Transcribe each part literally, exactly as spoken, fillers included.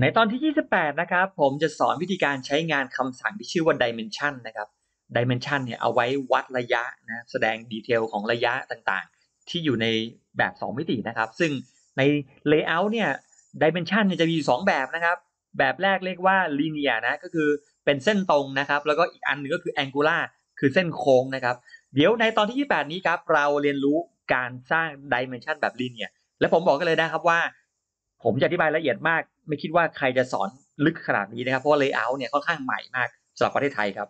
ในตอนที่ ยี่สิบแปด นะครับผมจะสอนวิธีการใช้งานคำสั่งที่ชื่อว่า dimension นะครับ dimension เนี่ยเอาไว้วัดระยะนะแสดงดีเทลของระยะต่างๆที่อยู่ในแบบสองมิตินะครับซึ่งใน layout เนี่ย dimension เนี่ยจะมีอยู่สองแบบนะครับแบบแรกเรียกว่า linear นะก็คือเป็นเส้นตรงนะครับแล้วก็อีกอันนึงก็คือ angular คือเส้นโค้งนะครับเดี๋ยวในตอนที่ ยี่สิบแปด นี้ครับเราเรียนรู้การสร้าง dimension แบบ linear และผมบอกกันเลยนะครับว่าผมจะอธิบายละเอียดมากไม่คิดว่าใครจะสอนลึกขนาดนี้นะครับเพราะว่าเลเยอร์เนี่ยค่อนข้างใหม่มากสำหรับประเทศไทยครับ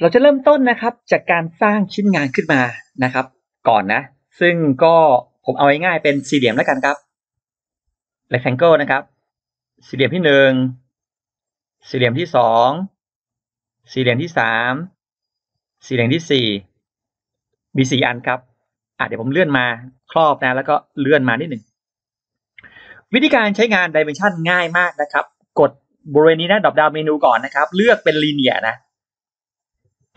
เราจะเริ่มต้นนะครับจากการสร้างชิ้นงานขึ้นมานะครับก่อนนะซึ่งก็ผมเอาง่ายๆเป็นสี่เหลี่ยมแล้วกันครับ rectangle นะครับสี่เหลี่ยมที่หนึ่งสี่เหลี่ยมที่สองสี่เหลี่ยมที่สามสี่เหลี่ยมที่สี่มีสี่อันครับอ่ะเดี๋ยวผมเลื่อนมาครอบนะแล้วก็เลื่อนมานิดหนึ่งวิธีการใช้งาน dimension ง่ายมากนะครับกดบริเวณนี้นะดรอปดาวน์เมนูก่อนนะครับเลือกเป็น linear นะ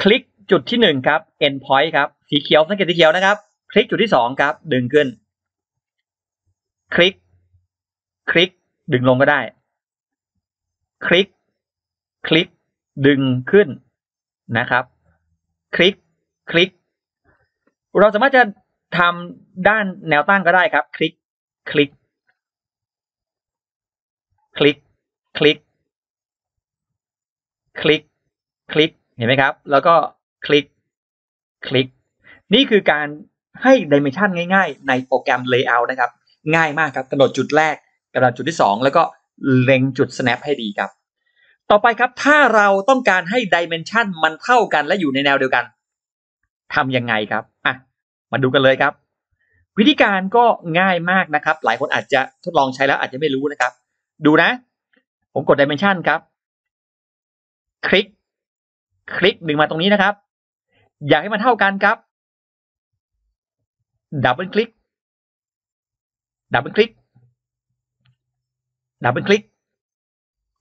คลิกจุดที่หนึ่งครับ end point ครับสีเขียวสังเกตสีเขียวนะครับคลิกจุดที่สองครับดึงขึ้นคลิกคลิกดึงลงก็ได้คลิกคลิกดึงขึ้นนะครับคลิกคลิกเราสามารถจะทำด้านแนวตั้งก็ได้ครับคลิกคลิกคลิกคลิกคลิกคลิกเห็นไหมครับแล้วก็คลิกคลิกนี่คือการให้ดิเมนชันง่ายๆในโปรแกรม Layout นะครับง่ายมากครับกำหนดจุดแรกกำหนดจุดที่สองแล้วก็เล็งจุด snap ให้ดีครับต่อไปครับถ้าเราต้องการให้ dimension มันเท่ากันและอยู่ในแนวเดียวกันทำยังไงครับอ่ะมาดูกันเลยครับวิธีการก็ง่ายมากนะครับหลายคนอาจจะทดลองใช้แล้วอาจจะไม่รู้นะครับดูนะผมกด dimension ครับคลิกคลิกดึงมาตรงนี้นะครับอยากให้มันเท่ากันครับดับเบิลคลิกดับเบิลคลิกดับเบิลคลิก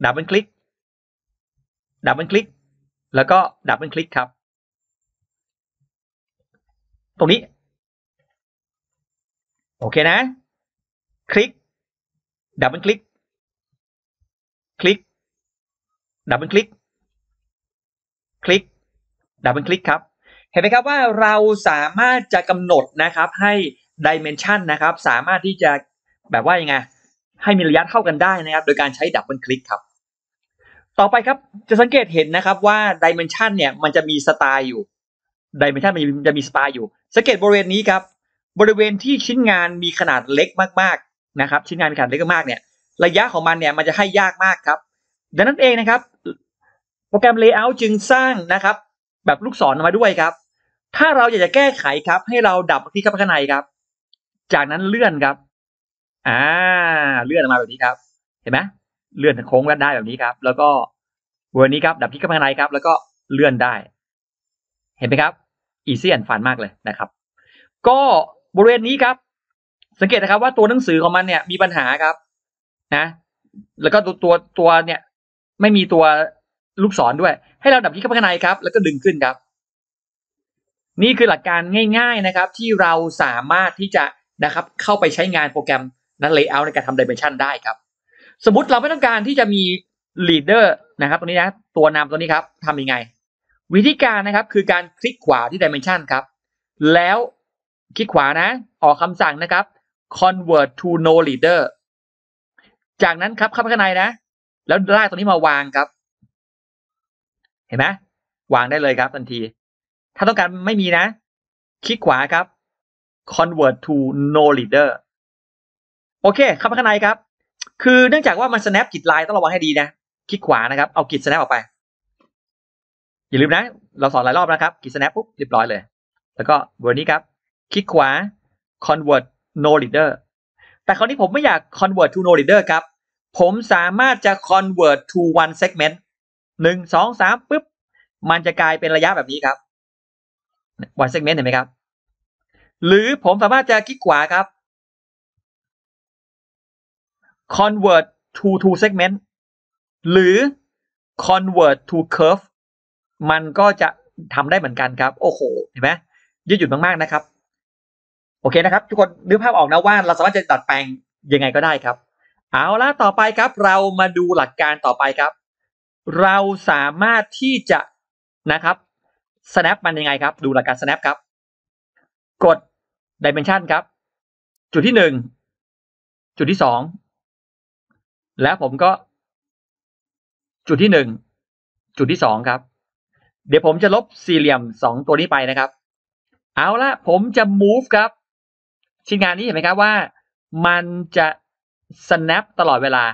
ดับเบิลคลิกดับเบิลคลิกแล้วก็ดับเบิลคลิกครับตรงนี้โอเคนะคลิกดับเบิลคลิกคลิกดับเบิลคลิกคลิกดับเบิลคลิกครับเห็นไหมครับว่าเราสามารถจะกำหนดนะครับให้ดิเมนชันนะครับสามารถที่จะแบบว่ายังไงให้มีระยะเท่ากันได้นะครับโดยการใช้ดับเบิลคลิกครับต่อไปครับจะสังเกตเห็นนะครับว่า dimension เนี่ยมันจะมีสไตล์อยู่ dimension มันจะมีสไตล์อยู่สังเกตบริเวณนี้ครับบริเวณที่ชิ้นงานมีขนาดเล็กมากๆนะครับชิ้นงานมีขนาดเล็กมากๆเนี่ยระยะของมันเนี่ยมันจะให้ยากมากครับดังนั้นเองนะครับโปรแกรม layout จึงสร้างนะครับแบบลูกศรมาด้วยครับถ้าเราอยากจะแก้ไขครับให้เราดับที่ข้างในครับจากนั้นเลื่อนครับอ่าเลื่อนออกมาแบบนี้ครับเห็นไหมเลื่อนโค้งได้แบบนี้ครับแล้วก็วันนี้ครับดับที่กำลังในครับแล้วก็เลื่อนได้เห็นไหมครับอีซี่แอนด์ฟันมากเลยนะครับก็บริเวณนี้ครับสังเกตนะครับว่าตัวหนังสือของมันเนี่ยมีปัญหาครับนะแล้วก็ตัวตัวตัวเนี่ยไม่มีตัวลูกศรด้วยให้เราดับที่กำลังในครับแล้วก็ดึงขึ้นครับนี่คือหลักการง่ายๆนะครับที่เราสามารถที่จะนะครับเข้าไปใช้งานโปรแกรมนั้น layout ในการทำ dimension ได้ครับสมมติเราไม่ต้องการที่จะมี leader นะครับตรงนี้นะตัวนำตัวนี้ครับทำยังไงวิธีการนะครับคือการคลิกขวาที่ dimension ครับแล้วคลิกขวานะออกคำสั่งนะครับ convert to no leader จากนั้นครับเข้าไปข้างในนะแล้วลากตัวนี้มาวางครับเห็นไหมวางได้เลยครับทันทีถ้าต้องการไม่มีนะคลิกขวาครับ convert to no leader โอเคเข้าไปข้างในครับคือเนื่องจากว่ามัน snap กริดไลน์ต้องระวังให้ดีนะคลิกขวานะครับเอากริด snap ออกไปอย่าลืมนะเราสอนหลายรอบนะครับกริด snap ปุ๊บเรียบร้อยเลยแล้วก็เวอร์นี้ครับคลิกขวา convert no leader แต่คราวนี้ผมไม่อยาก convert to no leader ครับผมสามารถจะ convert to one segment หนึ่งสองสามปุ๊บมันจะกลายเป็นระยะแบบนี้ครับ one segment เห็นไหมครับหรือผมสามารถจะคลิกขวาครับconvert to two segment หรือ convert to curve มันก็จะ ทำได้เหมือนกันครับโอ้โหเห็นไหมยืดหยุ่นมากๆนะครับโอเคนะครับทุกคนนึกภาพออกนะว่าเราสามารถจะตัดแปลงยังไงก็ได้ครับเอาละต่อไปครับเรามาดูหลักการต่อไปครับเราสามารถที่จะนะครับ snap มันยังไงครับดูหลักการ snap ครับกด dimension ครับจุดที่หนึ่งจุดที่สองแล้วผมก็จุดที่หนึ่งจุดที่สองครับเดี๋ยวผมจะลบสี่เหลี่ยมสองตัวนี้ไปนะครับเอาละผมจะ move ครับชิ้นงานนี้เห็นไหมครับว่ามันจะ snap ตลอดเวลา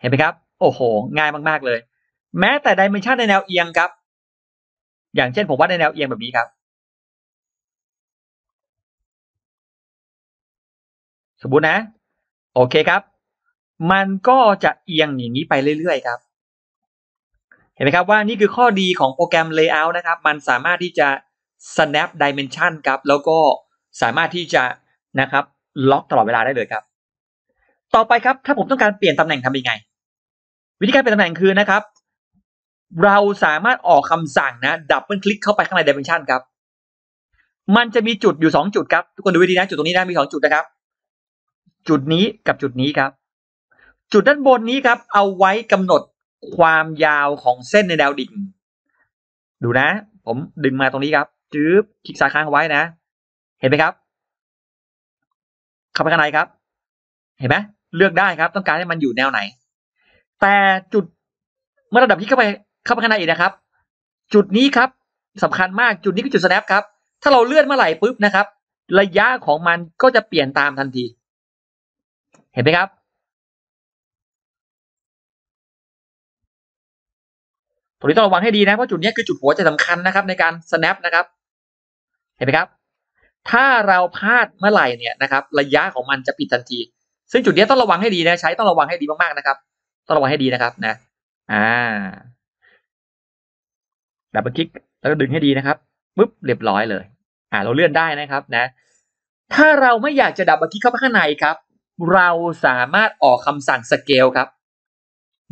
เห็นไหมครับโอ้โหง่ายมากๆเลยแม้แต่ dimension ในแนวเอียงครับอย่างเช่นผมวาดในแนวเอียงแบบนี้ครับสมบูรณ์นะโอเคครับมันก็จะเอียงอย่างนี้ไปเรื่อยๆครับเห็นไหมครับว่านี่คือข้อดีของโปรแกรม Layout นะครับมันสามารถที่จะ snap dimension ครับแล้วก็สามารถที่จะนะครับล็อกตลอดเวลาได้เลยครับต่อไปครับถ้าผมต้องการเปลี่ยนตำแหน่งทำยังไงวิธีการเปลี่ยนตำแหน่งคือนะครับเราสามารถออกคำสั่งนะดับเบิลคลิกเข้าไปข้างใน dimension ครับมันจะมีจุดอยู่สองจุดครับทุกคนดูดีนะจุดตรงนี้นะมีสองจุดนะครับจุดนี้กับจุดนี้ครับจุดด้านบนนี้ครับเอาไว้กำหนดความยาวของเส้นในแนวดิ่งดูนะผมดึงมาตรงนี้ครับจึ๊บคลิกซ้ายค้างไว้นะเห็นไหมครับเข้าไปข้างในครับเห็นไหมเลือกได้ครับต้องการให้มันอยู่แนวไหนแต่จุดเมื่อระดับที่เข้าไปเข้าไปข้างในอีกนะครับจุดนี้ครับสำคัญมากจุดนี้คือจุด snap ครับถ้าเราเลื่อนเมื่อไหร่ปุ๊บนะครับระยะของมันก็จะเปลี่ยนตามทันทีเห็นไหมครับตรงนี้ต้องระวังให้ดีนะเพราะจุดนี้คือจุดหัวใจสำคัญนะครับในการ snap นะครับเห็นไหมครับถ้าเราพลาดเมื่อไหร่เนี่ยนะครับระยะของมันจะปิดทันทีซึ่งจุดนี้ต้องระวังให้ดีนะใช้ต้องระวังให้ดีมากๆนะครับต้องระวังให้ดีนะครับนะอ่าดับเบิลคลิกแล้วก็ดึงให้ดีนะครับปึ๊บเรียบร้อยเลยอ่าเราเลื่อนได้นะครับนะถ้าเราไม่อยากจะดับเบิลคลิกเข้าไปข้างในครับเราสามารถออกคำสั่งสเกลครับ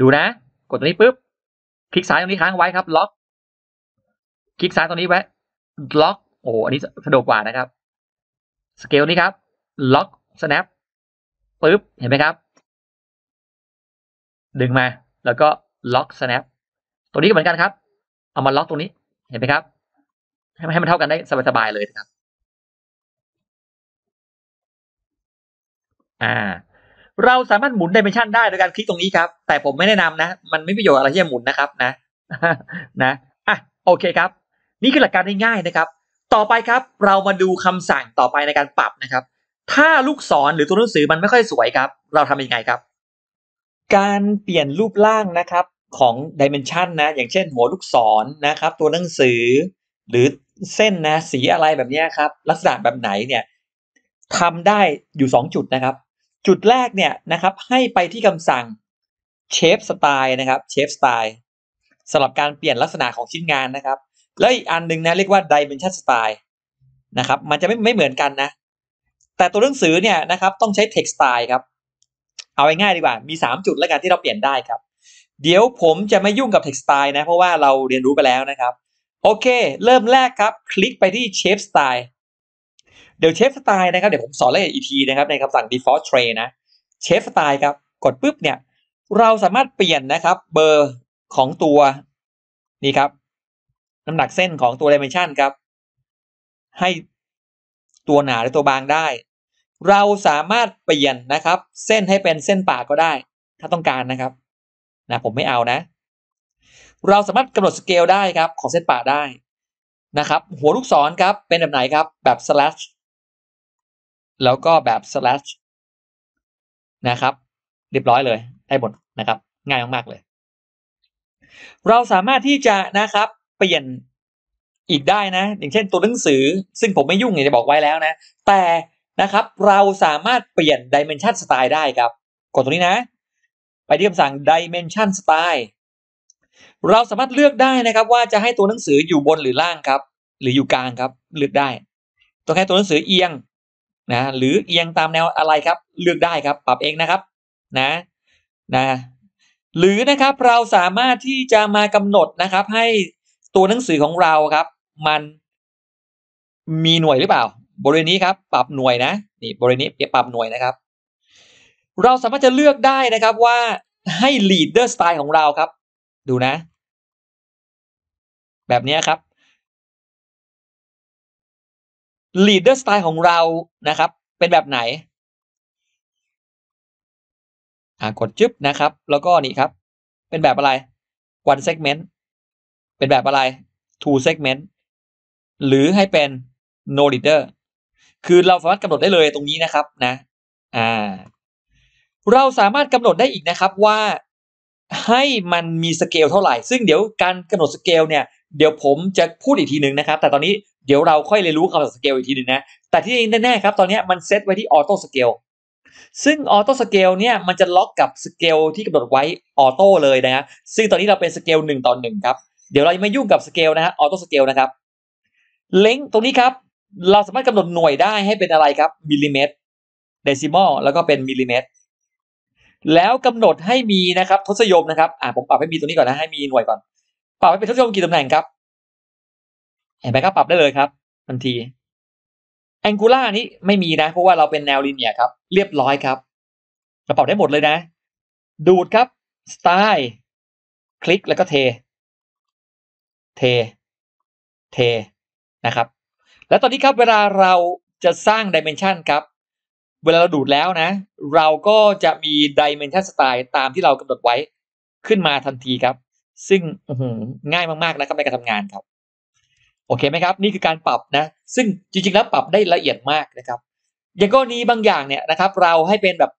ดูนะกดตรงนี้ปุ๊บคลิกซ้ายตรงนี้ค้างไว้ครับล็อกคลิกซ้ายตรงนี้ไว้ล็อกโอ้อันนี้สะดวกกว่านะครับสเกลนี้ครับล็อก snap ปุ๊บเห็นไหมครับดึงมาแล้วก็ล็อก snap ตัวนี้ก็เหมือนกันครับเอามาล็อกตรงนี้เห็นไหมครับให้มันให้มันเท่ากันได้สบายๆเลยนะครับอ่าเราสามารถหมุน dimension ได้โดยการคลิกตรงนี้ครับแต่ผมไม่แนะนำนะมันไม่มีประโยชน์อะไรที่จะหมุนนะครับนะนะอ่ะโอเคครับนี่คือหลักการง่ายๆนะครับต่อไปครับเรามาดูคำสั่งต่อไปในการปรับนะครับถ้าลูกศรหรือตัวหนังสือมันไม่ค่อยสวยครับเราทำยังไงครับการเปลี่ยนรูปร่างนะครับของ dimension นะอย่างเช่นหัวลูกศรนะครับตัวหนังสือหรือเส้นนะสีอะไรแบบนี้ครับลักษณะแบบไหนเนี่ยทำได้อยู่สองจุดนะครับจุดแรกเนี่ยนะครับให้ไปที่คำสั่ง shape style นะครับ shape style สำหรับการเปลี่ยนลักษณะของชิ้นงานนะครับแล้วอีกอันหนึ่งนะเรียกว่า dimension style นะครับมันจะไม่ไม่เหมือนกันนะแต่ตัวหนังสือเนี่ยนะครับต้องใช้ text style ครับเอาง่ายๆดีกว่ามีสามจุดแล้วกันที่เราเปลี่ยนได้ครับเดี๋ยวผมจะไม่ยุ่งกับ text style นะเพราะว่าเราเรียนรู้ไปแล้วนะครับโอเคเริ่มแรกครับคลิกไปที่ shape styleเดี๋ยวเชฟสไตล์นะครับเดี๋ยวผมสอนละเอียดอีกทีนะครับในคำสั่ง default tray นะเชฟสไตล์ครับกดปุ๊บเนี่ยเราสามารถเปลี่ยนนะครับเบอร์ของตัวนี่ครับน้ำหนักเส้นของตัว dimension ครับให้ตัวหนาหรือตัวบางได้เราสามารถเปลี่ยนนะครับเส้นให้เป็นเส้นปากก็ได้ถ้าต้องการนะครับนะผมไม่เอานะเราสามารถกำหนดสเกลได้ครับของเส้นปากได้นะครับหัวลูกศรครับเป็นแบบไหนครับแบบ slashแล้วก็แบบ slash นะครับเรียบร้อยเลยได้หมดนะครับง่ายมากๆเลยเราสามารถที่จะนะครับเปลี่ยนอีกได้นะอย่างเช่นตัวหนังสือซึ่งผมไม่ยุ่งอย่างที่บอกไว้แล้วนะแต่นะครับเราสามารถเปลี่ยน dimension style ได้ครับกดตรงนี้นะไปที่คำสั่ง dimension style เราสามารถเลือกได้นะครับว่าจะให้ตัวหนังสืออยู่บนหรือล่างครับหรืออยู่กลางครับเลือกได้ต้องให้ตัวหนังสือเอียงนะหรือเอียงตามแนวอะไรครับเลือกได้ครับปรับเองนะครับนะนะ หรือนะครับเราสามารถที่จะมากำหนดนะครับให้ตัวหนังสือของเราครับมันมีหน่วยหรือเปล่าบริเวณนี้ครับปรับหน่วยนะนี่บริเวณนี้ปรับหน่วยนะครับเราสามารถจะเลือกได้นะครับว่าให้ leader style ของเราครับดูนะแบบนี้ครับ leader style ของเรานะครับเป็นแบบไหนกดจึ๊บนะครับแล้วก็นี่ครับเป็นแบบอะไร one segment เป็นแบบอะไร two segment หรือให้เป็น no leader คือเราสามารถกำหนดได้เลยตรงนี้นะครับนะอ่าเราสามารถกำหนดได้อีกนะครับว่าให้มันมีสเกลเท่าไหร่ซึ่งเดี๋ยวการกำหนดสเกลเนี่ยเดี๋ยวผมจะพูดอีกทีหนึ่งนะครับแต่ตอนนี้เดี๋ยวเราค่อยเรียนรู้คำว่าสเกลอีกทีหนึ่งนะแต่ที่แน่ๆครับตอนนี้มันเซตไว้ที่ออโต้สเกลซึ่งออโต้สเกลเนี่ยมันจะล็อกกับสเกลที่กำหนดไว้ออโต้เลยนะฮะซึ่งตอนนี้เราเป็นสเกลหนึ่งต่อหนึ่งครับเดี๋ยวเราไม่ยุ่งกับสเกลนะฮะออโต้สเกลนะครับเล็งตรงนี้ครับเราสามารถกำหนดหน่วยได้ให้เป็นอะไรครับมิลลิเมตรเดซิมอลแล้วก็เป็นมิลลิเมตรแล้วกำหนดให้มีนะครับทศนิยมนะครับอ่าผมปรับให้มีตรงนี้ก่อนนะให้มีหน่วยก่อนปรับให้เป็นทศนิยมกี่ตำแหน่งครับเห็นไหมครับปรับได้เลยครับทันทีแองกูล่านี้ไม่มีนะเพราะว่าเราเป็นแนวลิเนียร์ครับเรียบร้อยครับเราปรับได้หมดเลยนะดูดครับสไตล์คลิกแล้วก็เทเทเทนะครับแล้วตอนนี้ครับเวลาเราจะสร้างดิเมนชันครับเวลาเราดูดแล้วนะเราก็จะมีดิเมนชันสไตล์ตามที่เรากำหนดไว้ขึ้นมาทันทีครับซึ่งง่ายมากๆนะครับในการทำงานครับโอเคไหมครับนี่คือการปรับนะซึ่งจริงๆแล้วปรับได้ละเอียดมากนะครับอย่างกรณีบางอย่างเนี่ยนะครับเราให้เป็นแบบ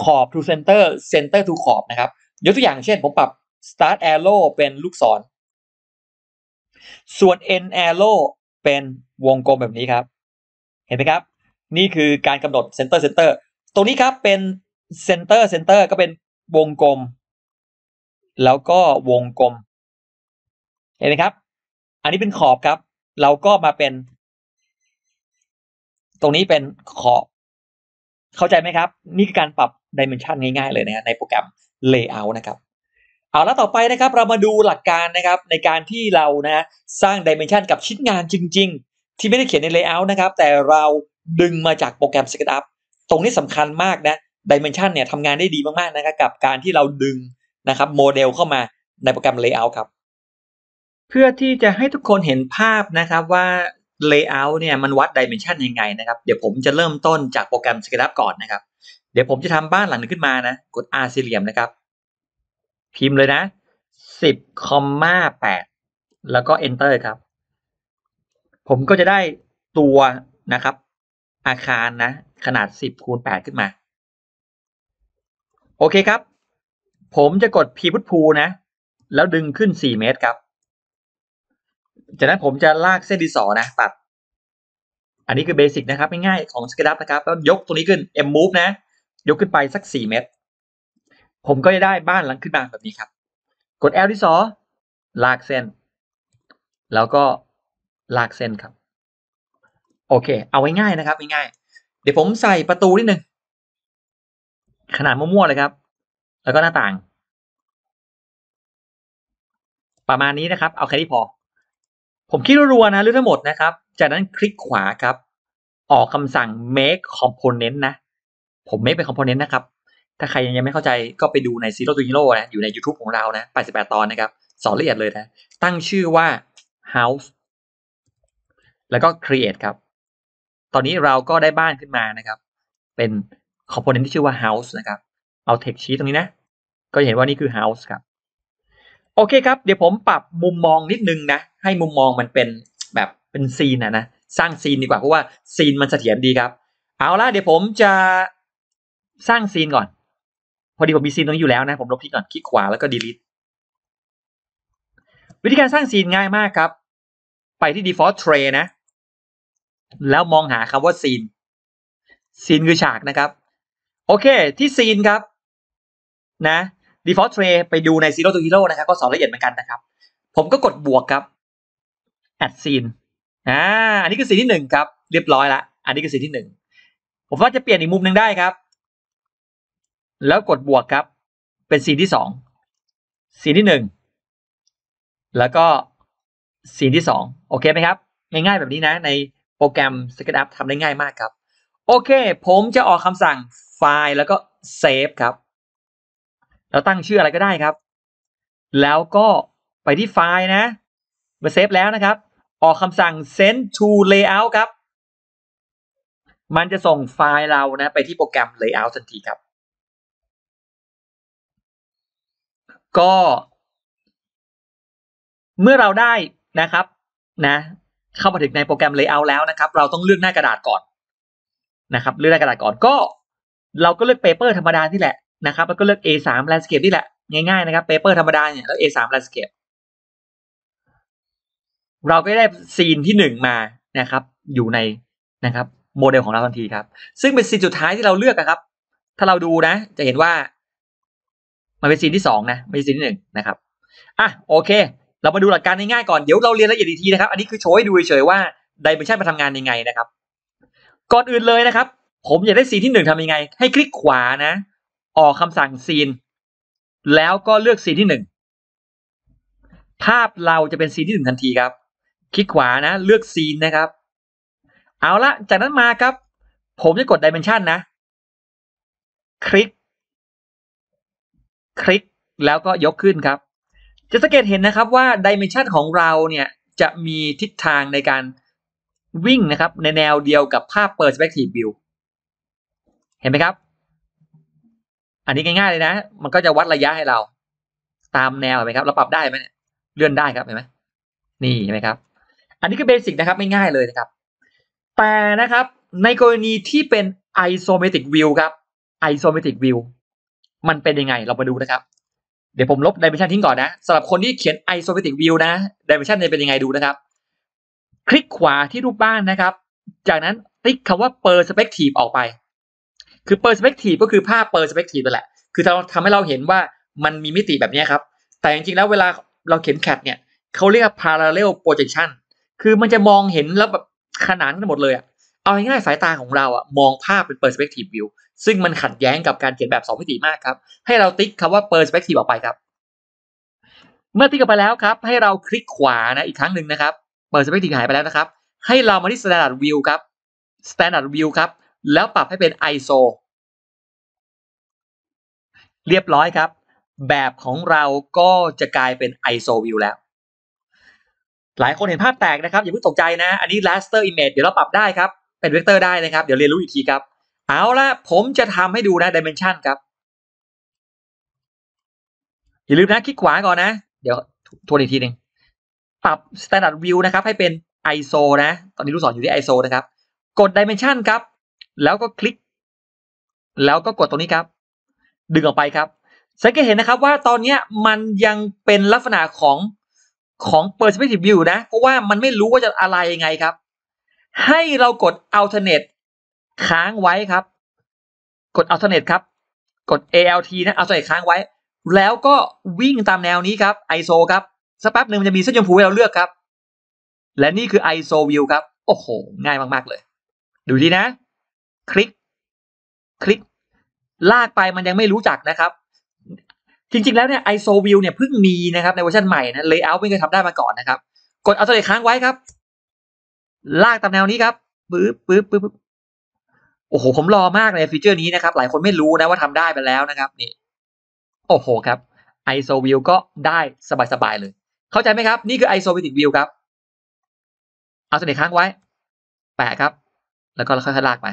ขอบ to center center to ขอบนะครับยกตัวอย่างเช่นผมปรับ start arrow เป็นลูกศรส่วน end arrow เป็นวงกลมแบบนี้ครับเห็นไหมครับนี่คือการกำหนด center center ตรงนี้ครับเป็น center center ก็เป็นวงกลมแล้วก็วงกลมเห็นไหมครับอันนี้เป็นขอบครับเราก็มาเป็นตรงนี้เป็นขอบเข้าใจไหมครับนี่คือการปรับดิเมนชันง่ายๆเลยนะในโปรแกรม Layout นะครับเอาแล้วต่อไปนะครับเรามาดูหลักการนะครับในการที่เรานะสร้างดิเมนชันกับชิ้นงานจริงๆที่ไม่ได้เขียนใน Layout นะครับแต่เราดึงมาจากโปรแกรม SketchUp ตรงนี้สำคัญมากนะดิเมนชันเนี่ยทำงานได้ดีมากๆนะครับกับการที่เราดึงนะครับโมเดลเข้ามาในโปรแกรม Layout ครับเพื่อที่จะให้ทุกคนเห็นภาพนะครับว่า Layout เนี่ยมันวัด Dimension ยังไงนะครับเดี๋ยวผมจะเริ่มต้นจากโปรแกรม SketchUp ก่อนนะครับเดี๋ยวผมจะทำบ้านหลังนึงขึ้นมานะกด R สี่เหลี่ยมนะครับพิมพ์เลยนะ สิบ แปด แล้วก็ Enter ครับผมก็จะได้ตัวนะครับอาคารนะขนาด สิบ คูณ แปด ขึ้นมาโอเคครับผมจะกด P พุทพูนะแล้วดึงขึ้นสี่เมตรครับจากนั้นผมจะลากเส้นดินสอนะตัดอันนี้คือเบสิกนะครับง่ายๆของ SketchUp นะครับแล้วยกตรงนี้ขึ้น M move นะยกขึ้นไปสักสี่เมตรผมก็จะได้บ้านหลังขึ้นมาแบบนี้ครับกด L ดินสอลากเส้นแล้วก็ลากเส้นครับโอเคเอาไว้ง่ายนะครับง่ายๆเดี๋ยวผมใส่ประตูนิดนึงขนาดมั่วๆเลยครับแล้วก็หน้าต่างประมาณนี้นะครับเอาแค่นี้พอผมคิดรัวๆนะเรื่องทั้งหมดนะครับจากนั้นคลิกขวาครับออกคำสั่ง make component นะผม make เป็น component นะครับถ้าใครยังไม่เข้าใจก็ไปดูใน Zero to Hero นะอยู่ใน YouTube ของเรานะแปดสิบแปดตอนนะครับสอนละเอียดเลยนะตั้งชื่อว่า house แล้วก็ create ครับตอนนี้เราก็ได้บ้านขึ้นมานะครับเป็น component ที่ชื่อว่า house นะครับเอา text sheet ตรงนี้นะก็เห็นว่านี่คือ house ครับโอเคครับเดี๋ยวผมปรับมุมมองนิดนึงนะให้มุมมองมันเป็นแบบเป็นซีนนะนะสร้างซีนดีกว่าเพราะว่าซีนมันเสถียรดีครับเอาล่ะเดี๋ยวผมจะสร้างซีนก่อนพอดีผมมีซีนตรงนี้อยู่แล้วนะผมลบทิ้งก่อนคลิกขวาแล้วก็ delete วิธีการสร้างซีนง่ายมากครับไปที่ default tray นะแล้วมองหาคำว่าซีนซีนคือฉากนะครับโอเคที่ซีนครับนะ default tray ไปดูใน Zero to Hero นะครับก็สอนละเอียดเหมือนกันนะครับผมก็กดบวกครับ add scene อ่าอันนี้คือซีนที่หนึ่งครับเรียบร้อยละอันนี้คือซีนที่หนึ่งผมว่าจะเปลี่ยนอีกมุมหนึ่งได้ครับแล้วกดบวกครับเป็นซีนที่สอง สีที่หนึ่งแล้วก็สีที่สองโอเคไหมครับง่ายๆแบบนี้นะในโปรแกรม SketchUp ทำได้ง่ายมากครับโอเคผมจะออกคำสั่งไฟล์แล้วก็เซฟครับเราตั้งชื่ออะไรก็ได้ครับแล้วก็ไปที่ไฟล์นะมาเซฟแล้วนะครับออกคำสั่ง send to layout ครับมันจะส่งไฟล์เรานะไปที่โปรแกรม layout ทันทีครับก็เมื่อเราได้นะครับนะเข้ามาถึงในโปรแกรม layout แล้วนะครับเราต้องเลือกหน้ากระดาษก่อนนะครับเลือกหน้ากระดาษก่อนก็เราก็เลือก paper ธรรมดาที่แหละนะครับแล้วก็เลือก เอ สาม landscape ที่แหละง่ายๆนะครับ paper ธรรมดาเนี่ยแล้ว เอ สาม landscape เราก็ได้ซีนที่หนึ่งมานะครับอยู่ในนะครับโมเดลของเราทันทีครับซึ่งเป็นซีนสุดท้ายที่เราเลือกนะครับถ้าเราดูนะจะเห็นว่ามันเป็นซีนที่สองนะไม่ใช่ซีนที่หนึ่งนะครับอ่ะโอเคเรามาดูหลักการง่ายๆก่อนเดี๋ยวเราเรียนละเอียดอีกทีนะครับอันนี้คือโชว์ให้ดูเฉยๆว่าDimensionมาทำงานยังไงนะครับก่อนอื่นเลยนะครับผมอยากได้ซีนที่หนึ่งทำยังไงให้คลิกขวานะออกคำสั่งซีนแล้วก็เลือกซีนที่หนึ่งภาพเราจะเป็นซีนที่หนึ่งทันทีครับคลิกขวานะเลือกซีนนะครับเอาละจากนั้นมาครับผมจะกด Dimension นะคลิกคลิกแล้วก็ยกขึ้นครับจะสังเกตเห็นนะครับว่า Dimension ของเราเนี่ยจะมีทิศทางในการวิ่งนะครับในแนวเดียวกับภาพ Perspective View เห็นไหมครับอันนี้ง่ายๆเลยนะมันก็จะวัดระยะให้เราตามแนวเห็นไหมครับเราปรับได้ไหมเนี่ยเลื่อนได้ครับเห็นไหมนี่เห็นไหมครับอันนี้ก็เบสิกนะครับไม่ง่ายเลยนะครับแต่นะครับในกรณีที่เป็น Isometric View ครับ Isometric View มันเป็นยังไงเรามาดูนะครับเดี๋ยวผมลบ Dimension ทิ้งก่อนนะสำหรับคนที่เขียน Isometric View นะ Dimension จะเป็นยังไงดูนะครับคลิกขวาที่รูปบ้านนะครับจากนั้นติ๊กคำว่า Perspective ออกไปคือ Perspective ก็คือภาพ Perspective นั่นแหละคือเราทำให้เราเห็นว่ามันมีมิติแบบนี้ครับแต่จริงๆแล้วเวลาเราเขียน ซี เอ ดี เนี่ยเขาเรียก Parallel Projection คือมันจะมองเห็นแล้วแบบขนานกันหมดเลยอ่ะเอาง่ายๆสายตาของเราอ่ะมองภาพเป็น Perspective View ซึ่งมันขัดแย้งกับการเขียนแบบสองมิติมากครับให้เราติ๊กคำว่า Perspective ออกไปครับเมื่อติ๊กออกไปแล้วครับให้เราคลิกขวานะอีกครั้งหนึ่งนะครับPerspective หายไปแล้วนะครับให้เรามาที่ Standard View ครับ Standard View ครับแล้วปรับให้เป็น ไอ เอส โอ เรียบร้อยครับแบบของเราก็จะกลายเป็น ไอ เอส โอ View แล้วหลายคนเห็นภาพแตกนะครับอย่าเพิ่งตกใจนะอันนี้ Raster Image เดี๋ยวเราปรับได้ครับเป็นเวกเตอร์ได้นะครับเดี๋ยวเรียนรู้อีกทีครับเอาละผมจะทำให้ดูนะ Dimension ครับอย่าลืมนะคลิกขวาก่อนนะเดี๋ยวทวนอีกทีหนึ่งปรับ Standard View นะครับให้เป็น ไอ เอส โอ นะตอนนี้ลูกศรอยู่ที่ ไอ เอส โอ นะครับกด Dimension ครับแล้วก็คลิกแล้วก็กดตรงนี้ครับดึงออกไปครับสังเกตเห็นนะครับว่าตอนนี้มันยังเป็นลักษณะของของ Perspective View นะเพราะว่ามันไม่รู้ว่าจะอะไรยังไงครับให้เรากด Alternate ค้างไว้ครับกด Alternate ครับกด Alt นะ Alternate ค้างไว้แล้วก็วิ่งตามแนวนี้ครับ ไอ เอส โอ ครับสักแป๊บหนึ่งมันจะมีเส้นชมพูให้เราเลือกครับและนี่คือ ไอ เอส โอ View ครับโอ้โหง่ายมากๆเลยดูดีนะคลิกคลิกลากไปมันยังไม่รู้จักนะครับจริงๆแล้วเนี่ย ไอ เอส โอ View เนี่ยเพิ่งมีนะครับในเวอร์ชันใหม่นะ Layout ไม่เคยทำได้มาก่อนนะครับกด Alt ค้างไว้ครับลากตามแนวนี้ครับปึ๊บปึ๊บปึ๊บโอ้โหผมรอมากเลยฟีเจอร์นี้นะครับหลายคนไม่รู้นะว่าทำได้ไปแล้วนะครับนี่โอ้โหครับ ไอ เอส โอ View ก็ได้สบายๆเลยเข้าใจไหมครับนี่คือ Isometric View ครับเอาสนิทค้างไว้แปะครับแล้วก็ค่อยๆลากไป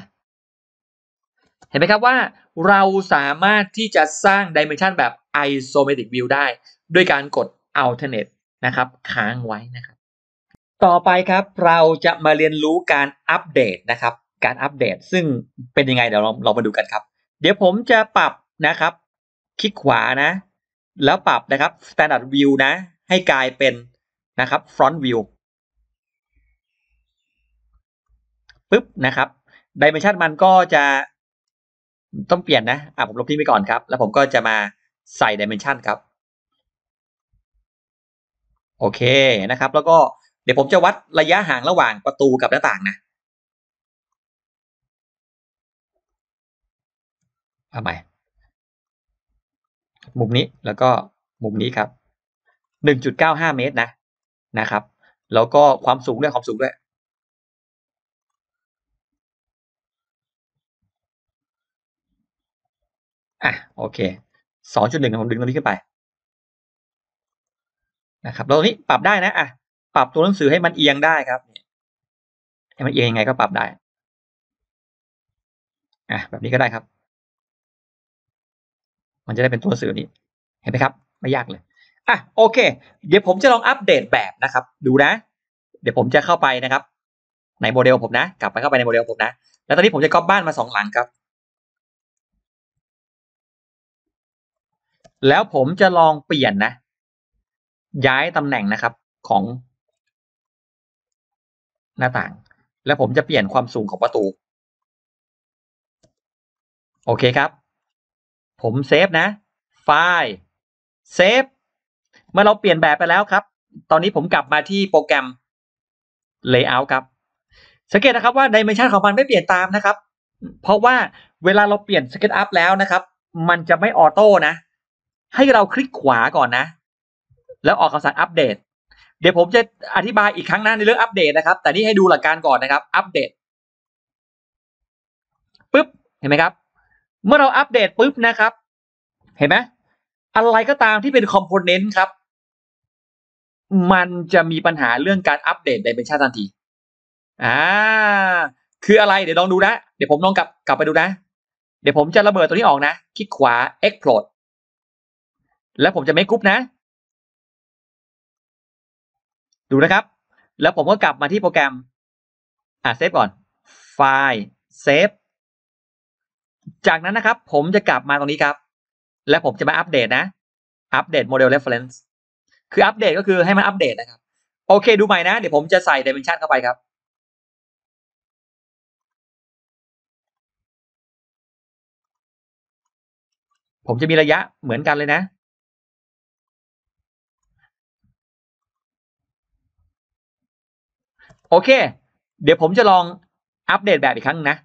เห็นไหมครับว่าเราสามารถที่จะสร้าง Dimension แบบ Isometric View ได้ด้วยการกด Alternate นะครับค้างไว้นะครับต่อไปครับเราจะมาเรียนรู้การอัปเดตนะครับการอัปเดตซึ่งเป็นยังไงเดี๋ยวเราเรามาดูกันครับเดี๋ยวผมจะปรับนะครับคลิกขวานะแล้วปรับนะครับ Standard View นะให้กลายเป็นนะครับ Front View ปึ๊บนะครับ Dimension มันก็จะต้องเปลี่ยนนะอ่ะผมลบทิ้งไปก่อนครับแล้วผมก็จะมาใส่ Dimension ครับโอเคนะครับแล้วก็เดี๋ยวผมจะวัดระยะห่างระหว่างประตูกับหน้าต่างนะเอาใหม่มุมนี้แล้วก็ มุมนี้ครับ หนึ่งจุดเก้าห้า เมตรนะนะครับแล้วก็ความสูงด้วยความสูงด้วยอ่ะโอเค สองจุดหนึ่ง ผมดึงตรงนี้ขึ้นไปนะครับแล้วตรงนี้ปรับได้นะอ่ะปรับตัวหนังสือให้มันเอียงได้ครับให้มันเอียงยังไงก็ปรับได้อ่ะแบบนี้ก็ได้ครับมันจะได้เป็นตัวหนังสือนี้เห็นไหมครับไม่ยากเลยอ่ะโอเคเดี๋ยวผมจะลองอัปเดตแบบนะครับดูนะเดี๋ยวผมจะเข้าไปนะครับในโมเดลผมนะกลับไปเข้าไปในโมเดลผมนะแล้วตอนนี้ผมจะก๊อปบ้านมาสองหลังครับแล้วผมจะลองเปลี่ยนนะย้ายตำแหน่งนะครับของหน้าต่างแล้วผมจะเปลี่ยนความสูงของประตูโอเคครับผมเซฟนะไฟล์เซฟเมื่อเราเปลี่ยนแบบไปแล้วครับตอนนี้ผมกลับมาที่โปรแกรม Layout ครับสังเกตนะครับว่า Dimension ของมันไม่เปลี่ยนตามนะครับเพราะว่าเวลาเราเปลี่ยน SketchUp แล้วนะครับมันจะไม่ออโต้นะให้เราคลิกขวาก่อนนะแล้วออกคำสั่งอัปเดตเดี๋ยวผมจะอธิบายอีกครั้งหน้าในเรื่องอัปเดตนะครับแต่นี่ให้ดูหลักการก่อนนะครับอัปเดตปึ๊บเห็นไหมครับเมื่อเราอัปเดตปึ๊บนะครับเห็นไหมอะไรก็ตามที่เป็นคอมโพเนนต์ครับมันจะมีปัญหาเรื่องการอัปเดตไดเมนชันทันทีอ่าคืออะไรเดี๋ยวลองดูนะเดี๋ยวผมลองกลับกลับไปดูนะเดี๋ยวผมจะระเบิดตัวนี้ออกนะคลิกขวา Explode แล้วผมจะไม่กรุ๊ปนะดูนะครับแล้วผมก็กลับมาที่โปรแกรมอ่ะเซฟก่อนไฟล์เซฟจากนั้นนะครับผมจะกลับมาตรงนี้ครับและผมจะมาอัปเดตนะอัปเดตโมเดล reference คืออัปเดตก็คือให้มันอัปเดตนะครับโอเคดูใหม่นะเดี๋ยวผมจะใส่ dimension เข้าไปครับผมจะมีระยะเหมือนกันเลยนะโอเคเดี๋ยวผมจะลองอัปเดตแบบอีกครั้งนะ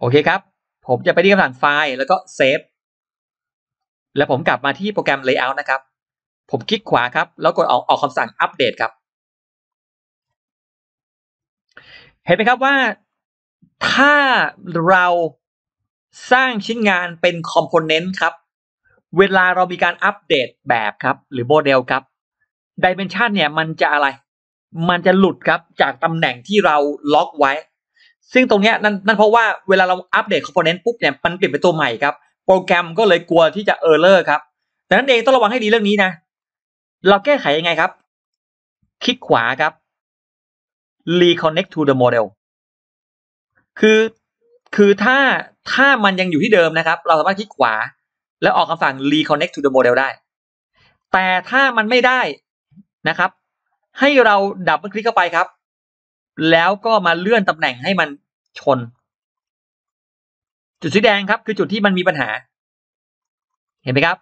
โอเคครับผมจะไปที่คำสั่งไฟล์แล้วก็เซฟแล้วผมกลับมาที่โปรแกรม Layout นะครับผมคลิกขวาครับแล้วกดออกออกคำสั่งอัปเดตครับเห็นไหมครับว่าถ้าเราสร้างชิ้นงานเป็นคอมโพเนนต์ครับเวลาเรามีการอัปเดตแบบครับหรือโมเดลครับดิเมนชันเนี่ยมันจะอะไรมันจะหลุดครับจากตำแหน่งที่เราล็อกไว้ซึ่งตรงนี้นั่นนั่นเพราะว่าเวลาเราอัปเดตคอมโพเนนต์ปุ๊บเนี่ยมันเปลี่ยนเป็นตัวใหม่ครับโปรแกรมก็เลยกลัวที่จะเออร์เลอร์ครับดังนั้นเองต้องระวังให้ดีเรื่องนี้นะเราแก้ไขยังไงครับคลิกขวาครับ reconnect to the model คือคือถ้าถ้ามันยังอยู่ที่เดิมนะครับเราสามารถคลิกขวาแล้วออกคำสั่ง reconnect to the model ได้แต่ถ้ามันไม่ได้นะครับให้เราดับเบิลคลิกเข้าไปครับแล้วก็มาเลื่อนตำแหน่งให้มันชนจุดสีแดงครับคือจุดที่มันมีปัญหาเห็นไหมครับ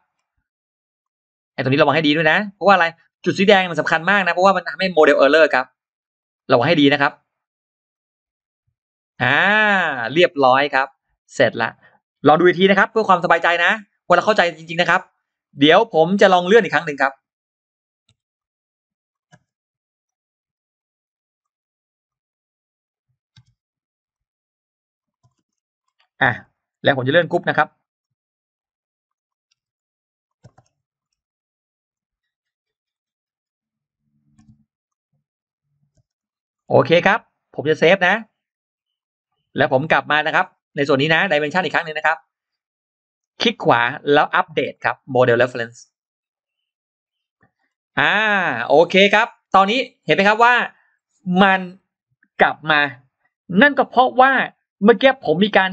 ไอ้ตรงนี้ระวังให้ดีด้วยนะเพราะว่าอะไรจุดสีแดงมันสำคัญมากนะเพราะว่ามันทำให้โมเดลเออร์เลอร์ครับระวังให้ดีนะครับอ่าเรียบร้อยครับเสร็จละลองดูอีกทีนะครับเพื่อความสบายใจนะเวลาเข้าใจจริงๆนะครับเดี๋ยวผมจะลองเลื่อนอีกครั้งหนึ่งครับอ่ะแล้วผมจะเลื่อนกรุ๊ปนะครับโอเคครับผมจะเซฟนะแล้วผมกลับมานะครับในส่วนนี้นะ Dimension อีกครั้งหนึ่งนะครับคลิกขวาแล้วอัปเดตครับ Model Reference อ่าโอเคครับตอนนี้เห็นไหมครับว่ามันกลับมานั่นก็เพราะว่าเมื่อกี้ผมมีการ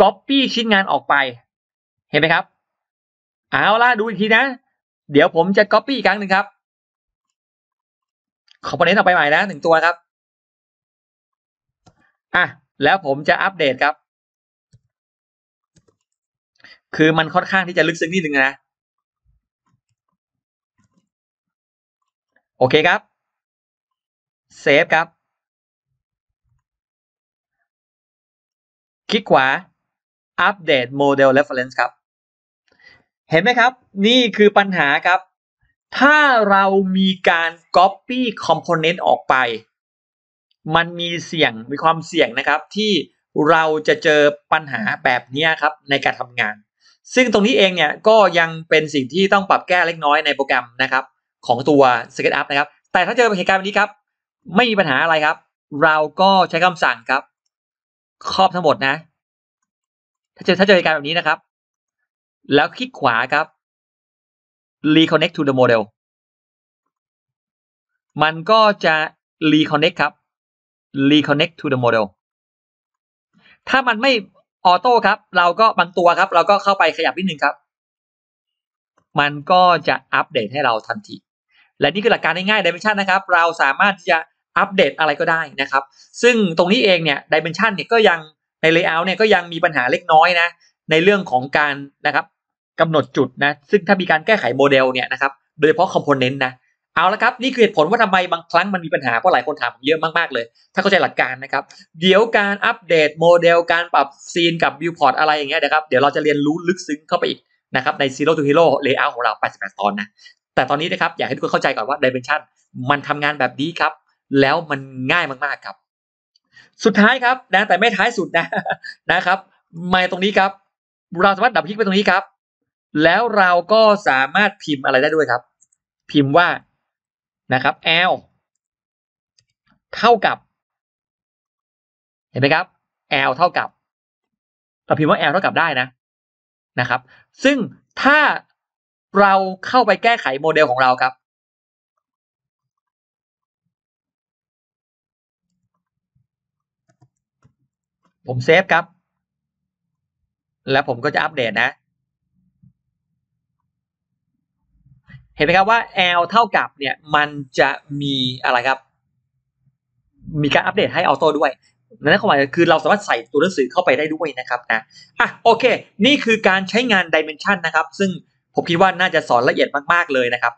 Copy ชิ้นงานออกไปเห็นไหมครับเอาล่ะดูอีกทีนะเดี๋ยวผมจะ Copy อีกครั้งหนึ่งครับคอมโพเนนต์ออกไปใหม่นะหนึ่งตัวครับอ่ะแล้วผมจะอัปเดตครับคือมันค่อนข้างที่จะลึกซึ้งนิดนึงนะโอเคครับเซฟครับ คลิกขวา Update Model Reference ครับเห็นไหมครับนี่คือปัญหาครับถ้าเรามีการ Copy Component ออกไปมันมีเสี่ยงมีความเสี่ยงนะครับที่เราจะเจอปัญหาแบบนี้ครับในการทำงานซึ่งตรงนี้เองเนี่ยก็ยังเป็นสิ่งที่ต้องปรับแก้เล็กน้อยในโปรแกรมนะครับของตัว SketchUp นะครับแต่ถ้าเจอเหตุการณ์แบบนี้ครับไม่มีปัญหาอะไรครับเราก็ใช้คำสั่งครับครอบทั้งหมดนะถ้าเจอถ้าเจอเหตุการณ์แบบนี้นะครับแล้วคลิกขวาครับ reconnect to the model มันก็จะ reconnect ครับ reconnect to the model ถ้ามันไม่ออโต้ครับเราก็บางตัวครับเราก็เข้าไปขยับนิดนึงครับมันก็จะอัปเดตให้เราทันทีและนี่คือหลักการง่ายๆ Dimension นะครับเราสามารถที่จะอัปเดตอะไรก็ได้นะครับซึ่งตรงนี้เองเนี่ย Dimension เนี่ยก็ยังใน Layout เนี่ยก็ยังมีปัญหาเล็กน้อยนะในเรื่องของการนะครับกำหนดจุดนะซึ่งถ้ามีการแก้ไขโมเดลเนี่ยนะครับโดยเฉพาะ Component นะเอาละครับนี่คือเหตุผลว่าทำไมบางครั้งมันมีปัญหาเพราะหลายคนถามผมเยอะมากๆเลยถ้าเข้าใจหลักการนะครับเดี๋ยวการอัปเดตโมเดลการปรับซีนกับวิวพอร์ตอะไรอย่างเงี้ยนะครับเดี๋ยวเราจะเรียนรู้ลึกซึ้งเข้าไปอีกนะครับใน Zero to Hero Layout ของเราแปดสิบแปดตอนนะแต่ตอนนี้นะครับอยากให้ทุกคนเข้าใจก่อนว่า Dimension มันทำงานแบบนี้ครับแล้วมันง่ายมากๆครับสุดท้ายครับนะแต่ไม่ท้ายสุดนะนะครับมาตรงนี้ครับเราสามารถดับคลิกไปตรงนี้ครับแล้วเราก็สามารถพิมพ์อะไรได้ด้วยครับพิมพ์ว่านะครับ L เท่ากับเห็นไหมครับ L เท่ากับเราพิมพ์ว่า L เท่ากับได้นะนะครับซึ่งถ้าเราเข้าไปแก้ไขโมเดลของเราครับผมเซฟครับแล้วผมก็จะอัปเดตนะเห็นไหมครับว่า L เท่ากับเนี่ยมันจะมีอะไรครับมีการอัปเดตให้ออโต้ด้วยนั่นความหมายคือเราสามารถใส่ตัวหนังสือเข้าไปได้ด้วยนะครับนะอ่ะโอเคนี่คือการใช้งาน Dimension นะครับซึ่งผมคิดว่าน่าจะสอนละเอียดมากๆเลยนะครับ